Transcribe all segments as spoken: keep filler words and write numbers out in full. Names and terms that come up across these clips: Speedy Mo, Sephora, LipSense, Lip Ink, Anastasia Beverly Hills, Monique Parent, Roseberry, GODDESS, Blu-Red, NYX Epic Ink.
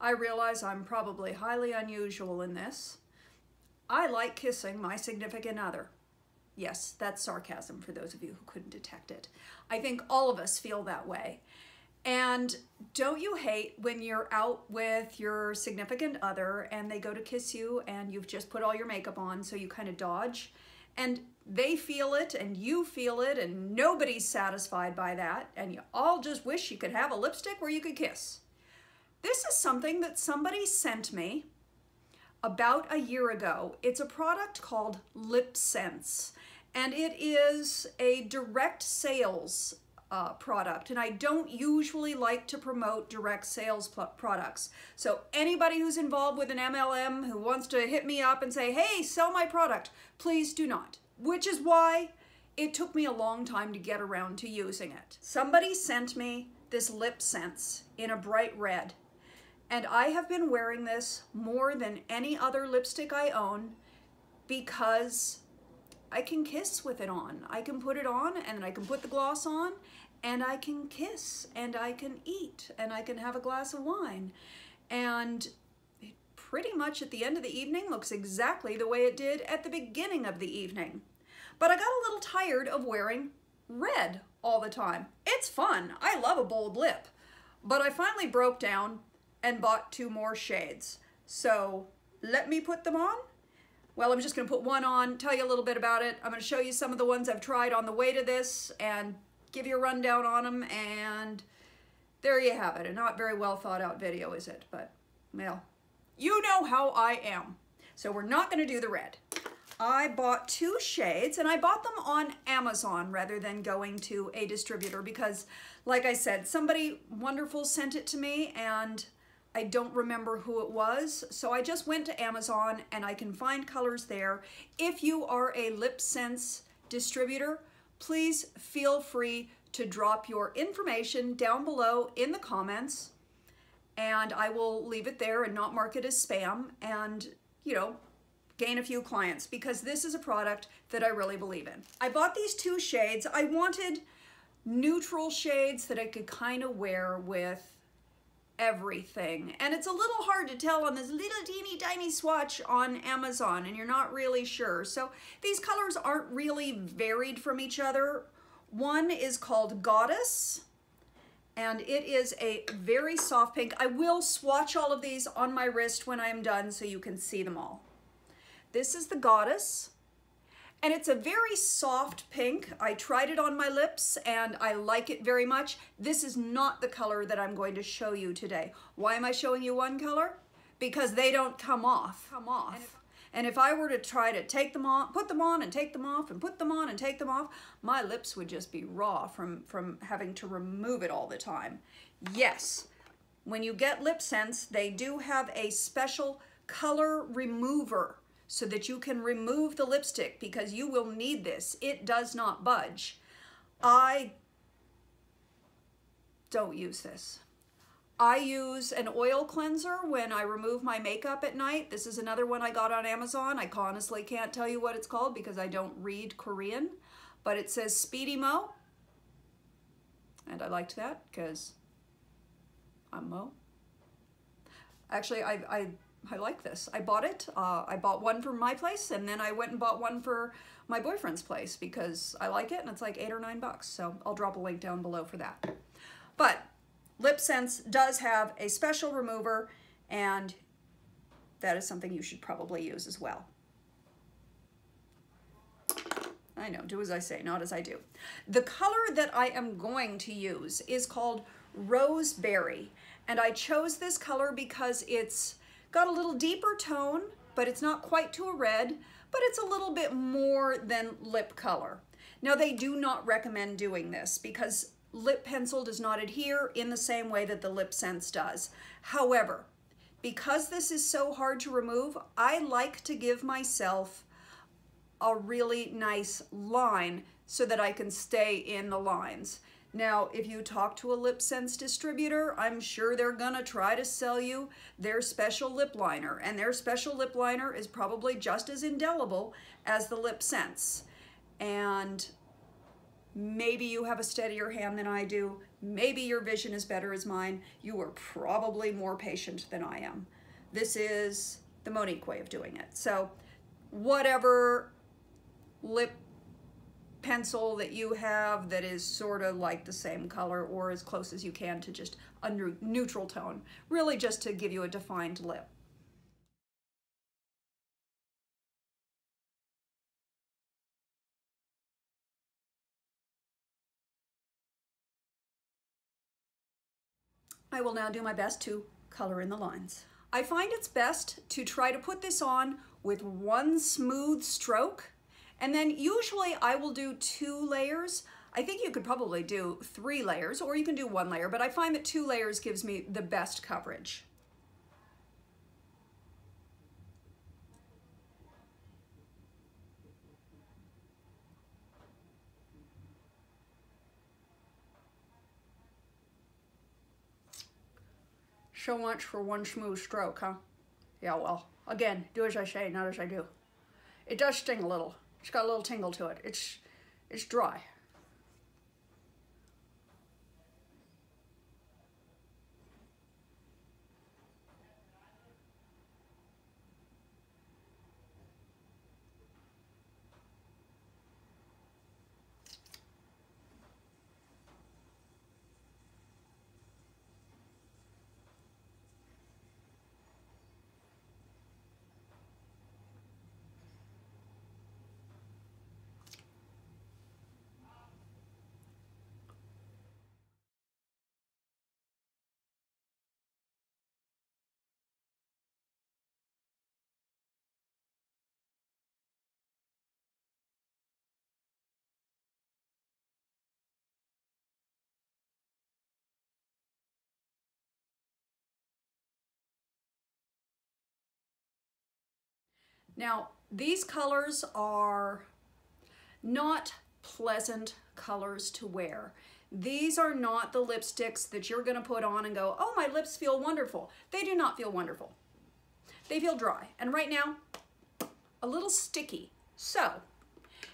I realize I'm probably highly unusual in this. I like kissing my significant other. Yes, that's sarcasm for those of you who couldn't detect it. I think all of us feel that way. And don't you hate when you're out with your significant other and they go to kiss you and you've just put all your makeup on, so you kind of dodge, and they feel it and you feel it and nobody's satisfied by that, and you all just wish you could have a lipstick where you could kiss? This is something that somebody sent me about a year ago. It's a product called LipSense, and it is a direct sales Uh, product, and I don't usually like to promote direct sales products. So anybody who's involved with an M L M who wants to hit me up and say, hey, sell my product, please do not. Which is why it took me a long time to get around to using it. Somebody sent me this LipSense in a bright red, and I have been wearing this more than any other lipstick I own because I can kiss with it on. I can put it on, and I can put the gloss on, and I can kiss, and I can eat, and I can have a glass of wine. And it pretty much at the end of the evening looks exactly the way it did at the beginning of the evening. But I got a little tired of wearing red all the time. It's fun. I love a bold lip. But I finally broke down and bought two more shades. So let me put them on. Well, I'm just going to put one on, tell you a little bit about it. I'm going to show you some of the ones I've tried on the way to this and give you a rundown on them, and there you have it. A not very well thought out video, is it? But, well, you know how I am. So we're not going to do the red. I bought two shades, and I bought them on Amazon rather than going to a distributor because, like I said, somebody wonderful sent it to me, and I don't remember who it was, so I just went to Amazon and I can find colors there. If you are a LipSense distributor, please feel free to drop your information down below in the comments, and I will leave it there and not mark it as spam, and, you know, gain a few clients, because this is a product that I really believe in. I bought these two shades. I wanted neutral shades that I could kind of wear with everything, and it's a little hard to tell on this little teeny tiny swatch on Amazon, and you're not really sure. So these colors aren't really varied from each other. One is called Goddess, and it is a very soft pink. I will swatch all of these on my wrist when I'm done so you can see them all. This is the Goddess, and it's a very soft pink. I tried it on my lips and I like it very much. This is not the color that I'm going to show you today. Why am I showing you one color? Because they don't come off. Come off. And if, and if I were to try to take them on, put them on and take them off and put them on and take them off, my lips would just be raw from, from having to remove it all the time. Yes, when you get LipSense, they do have a special color remover so that you can remove the lipstick, because you will need this. It does not budge. I don't use this. I use an oil cleanser when I remove my makeup at night. This is another one I got on Amazon. I honestly can't tell you what it's called because I don't read Korean, but it says Speedy Mo, and I liked that because I'm Mo. Actually, I, I I like this. I bought it. Uh, I bought one from my place, and then I went and bought one for my boyfriend's place because I like it, and it's like eight or nine bucks. So I'll drop a link down below for that. But LipSense does have a special remover, and that is something you should probably use as well. I know, do as I say, not as I do. The color that I am going to use is called Roseberry, and I chose this color because it's got a little deeper tone, but it's not quite to a red, but it's a little bit more than lip color. Now, they do not recommend doing this because lip pencil does not adhere in the same way that the LipSense does. However, because this is so hard to remove, I like to give myself a really nice line so that I can stay in the lines. Now, if you talk to a LipSense distributor, I'm sure they're gonna try to sell you their special lip liner, and their special lip liner is probably just as indelible as the LipSense. And maybe you have a steadier hand than I do, Maybe your vision is better as mine. You are probably more patient than I am. This is the Monique way of doing it. So whatever lip pencil that you have that is sort of like the same color or as close as you can to just a neutral tone, really just to give you a defined lip. I will now do my best to color in the lines. I find it's best to try to put this on with one smooth stroke, and then usually I will do two layers. I think you could probably do three layers, or you can do one layer, but I find that two layers gives me the best coverage. So much for one smooth stroke, huh? Yeah, well, again, do as I say, not as I do. It does sting a little. It's got a little tingle to it. It's, it's dry. Now, these colors are not pleasant colors to wear. These are not the lipsticks that you're gonna put on and go, oh, my lips feel wonderful. They do not feel wonderful. They feel dry. And right now, a little sticky. So,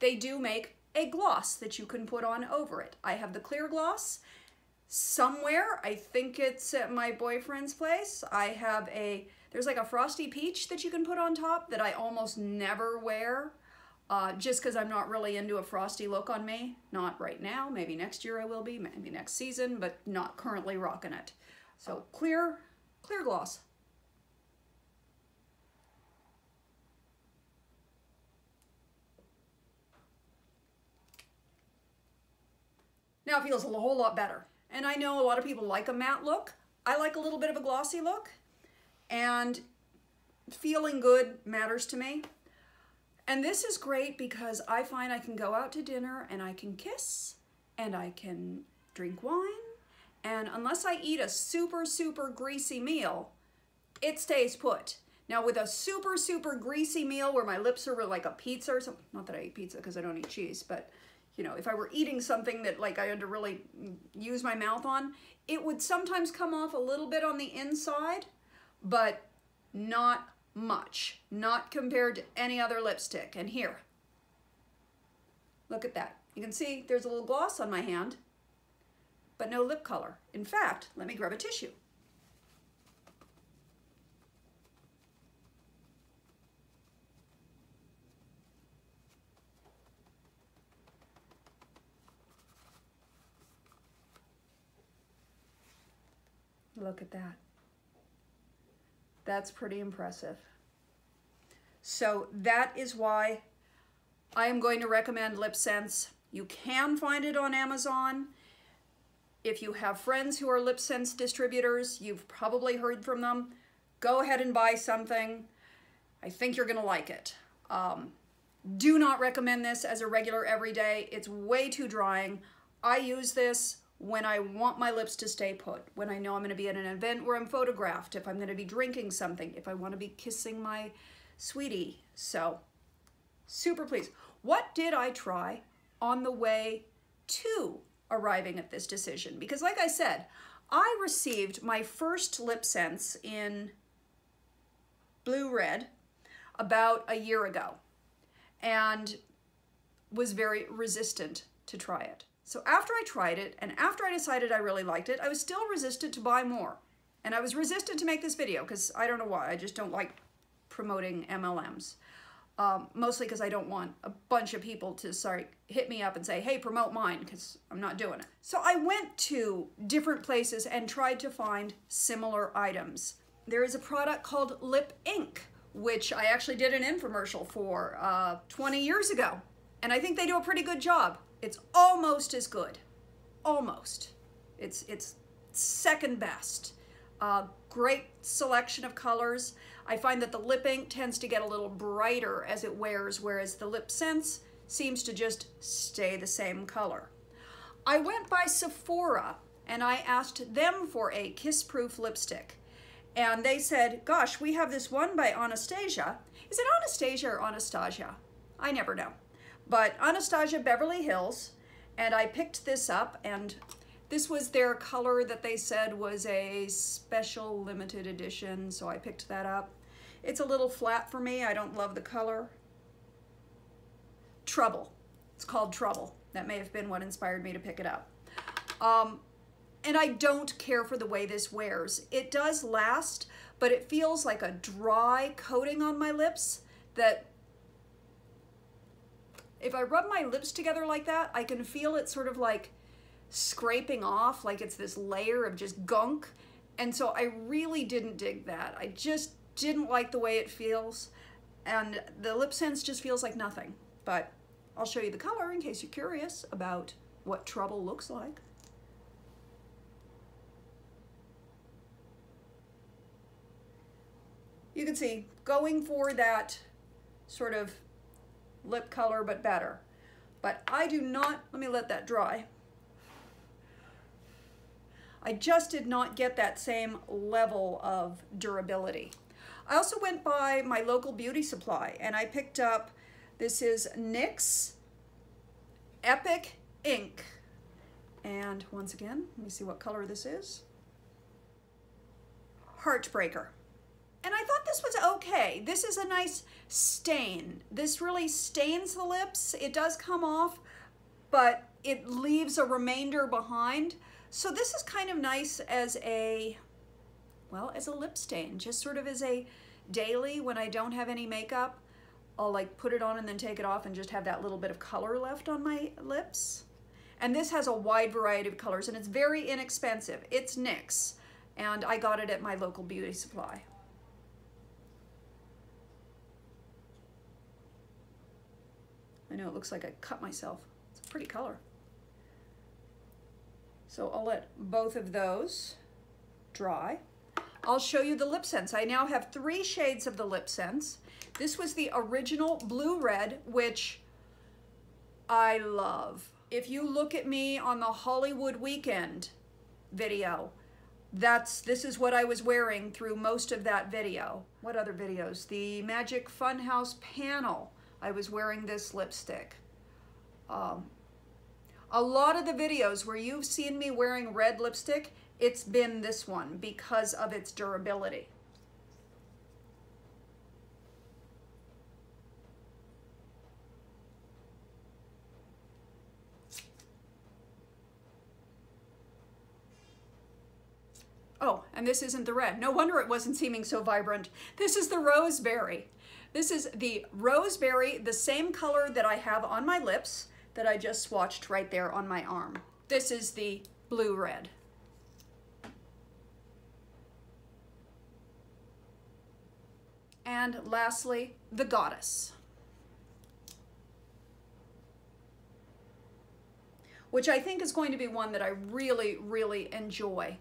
they do make a gloss that you can put on over it. I have the clear gloss somewhere. I think it's at my boyfriend's place. I have a There's like a frosty peach that you can put on top that I almost never wear, uh, just because I'm not really into a frosty look on me. Not right now, maybe next year I will be, maybe next season, but not currently rocking it. So clear, clear gloss. Now it feels a whole lot better. And I know a lot of people like a matte look. I like a little bit of a glossy look. And feeling good matters to me. And this is great because I find I can go out to dinner and I can kiss and I can drink wine. And unless I eat a super, super greasy meal, it stays put. Now with a super, super greasy meal where my lips are like a pizza or something, not that I eat pizza because I don't eat cheese, but you know, if I were eating something that like I had to really use my mouth on, it would sometimes come off a little bit on the inside, but not much, not compared to any other lipstick. And here, look at that. You can see there's a little gloss on my hand, but no lip color. In fact, let me grab a tissue. Look at that. That's pretty impressive. So that is why I am going to recommend LipSense. You can find it on Amazon. If you have friends who are LipSense distributors, you've probably heard from them. Go ahead and buy something. I think you're gonna like it. Um, do not recommend this as a regular everyday. It's way too drying. I use this when I want my lips to stay put, when I know I'm gonna be at an event where I'm photographed, if I'm gonna be drinking something, if I wanna be kissing my sweetie. So, super pleased. What did I try on the way to arriving at this decision? Because like I said, I received my first LipSense in Blue Red about a year ago and was very resistant to try it. So after I tried it, and after I decided I really liked it, I was still resistant to buy more. And I was resistant to make this video because I don't know why. I just don't like promoting M L Ms. Um, mostly because I don't want a bunch of people to sorry, hit me up and say, hey, promote mine, because I'm not doing it. So I went to different places and tried to find similar items. There is a product called Lip Ink, which I actually did an infomercial for uh, twenty years ago. And I think they do a pretty good job. It's almost as good. Almost. It's, it's second best. Uh, great selection of colors. I find that the Lip Ink tends to get a little brighter as it wears, whereas the LipSense seems to just stay the same color. I went by Sephora and I asked them for a kiss-proof lipstick. And they said, gosh, we have this one by Anastasia. Is it Anastasia or Anastasia? I never know. But Anastasia Beverly Hills, and I picked this up, and this was their color that they said was a special limited edition, so I picked that up. It's a little flat for me. I don't love the color. Trouble. It's called Trouble. That may have been what inspired me to pick it up. Um, and I don't care for the way this wears. It does last, but it feels like a dry coating on my lips that if I rub my lips together like that, I can feel it sort of like scraping off, like it's this layer of just gunk. And so I really didn't dig that. I just didn't like the way it feels. And the LipSense just feels like nothing. But I'll show you the color in case you're curious about what Trouble looks like. You can see going for that sort of lip color, but better. But I do not, let me let that dry. I just did not get that same level of durability. I also went by my local beauty supply and I picked up, this is N Y X Epic Ink. And once again, let me see what color this is. Heartbreaker. And I thought this was okay. This is a nice stain. This really stains the lips. It does come off, but it leaves a remainder behind. So this is kind of nice as a, well, as a lip stain, just sort of as a daily when I don't have any makeup, I'll like put it on and then take it off and just have that little bit of color left on my lips. And this has a wide variety of colors and it's very inexpensive. It's N Y X and I got it at my local beauty supply. I know it looks like I cut myself. It's a pretty color. So I'll let both of those dry. I'll show you the LipSense. I now have three shades of the LipSense. This was the original Blue Red, which I love. If you look at me on the Hollywood Weekend video, that's this is what I was wearing through most of that video. What other videos? The Magic Funhouse panel. I was wearing this lipstick. Um, a lot of the videos where you've seen me wearing red lipstick, it's been this one because of its durability. Oh, and this isn't the red. No wonder it wasn't seeming so vibrant. This is the Roseberry. This is the Roseberry, the same color that I have on my lips that I just swatched right there on my arm. This is the Blue Red. And lastly, the Goddess, which I think is going to be one that I really, really enjoy.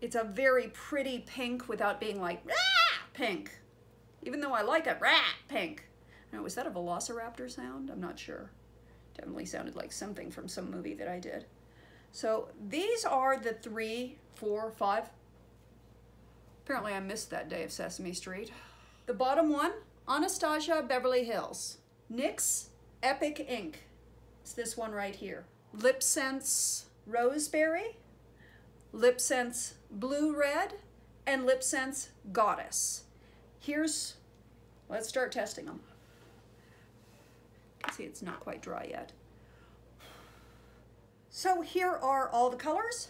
It's a very pretty pink without being like, ah, pink. Even though I like it, rat pink. Now, was that a velociraptor sound? I'm not sure. Definitely sounded like something from some movie that I did. So these are the three, four, five. Apparently I missed that day of Sesame Street. The bottom one, Anastasia Beverly Hills. N Y X Epic Ink. It's this one right here. LipSense Roseberry, LipSense Blue Red, and LipSense Goddess. Here's, let's start testing them. You can see it's not quite dry yet. So here are all the colors.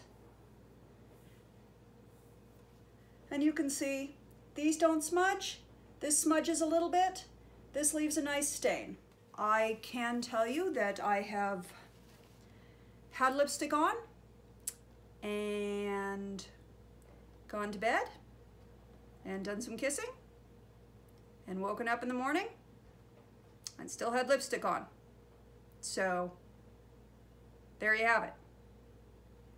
And you can see these don't smudge. This smudges a little bit. This leaves a nice stain. I can tell you that I have had lipstick on and gone to bed and done some kissing and woken up in the morning and still had lipstick on. So there you have it.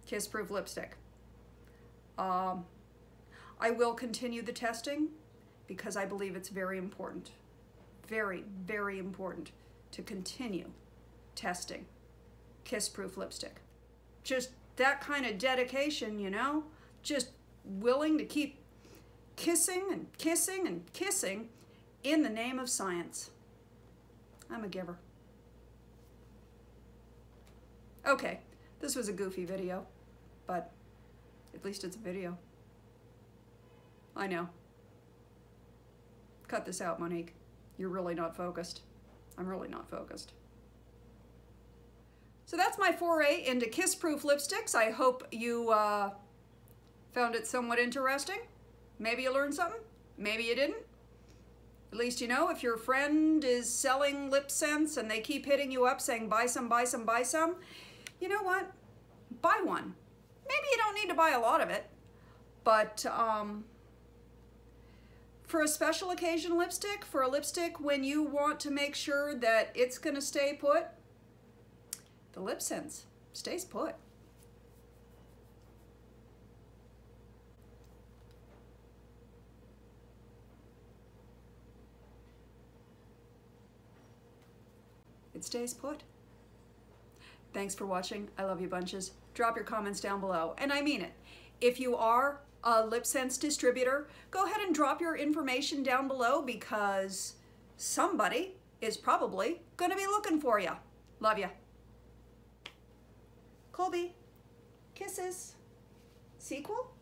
Kiss-proof lipstick. Um, I will continue the testing because I believe it's very important, very, very important to continue testing kiss-proof lipstick. Just that kind of dedication, you know, just willing to keep kissing and kissing and kissing in the name of science. I'm a giver. Okay, this was a goofy video, but at least it's a video. I know. Cut this out, Monique. You're really not focused. I'm really not focused. So that's my foray into kiss-proof lipsticks. I hope you uh, found it somewhat interesting. Maybe you learned something, maybe you didn't. At least you know if your friend is selling LipSense and they keep hitting you up saying, buy some, buy some, buy some, you know what? Buy one. Maybe you don't need to buy a lot of it, but um, for a special occasion lipstick, for a lipstick when you want to make sure that it's gonna stay put, the LipSense stays put. It stays put. Thanks for watching. I love you bunches. Drop your comments down below, and I mean it. If you are a LipSense distributor, go ahead and drop your information down below because somebody is probably gonna be looking for you. Love you. Colby, kisses. Sequel?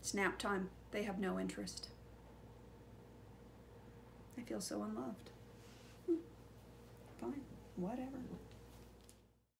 Snap time. They have no interest. I feel so unloved. Hmm. Fine. Whatever.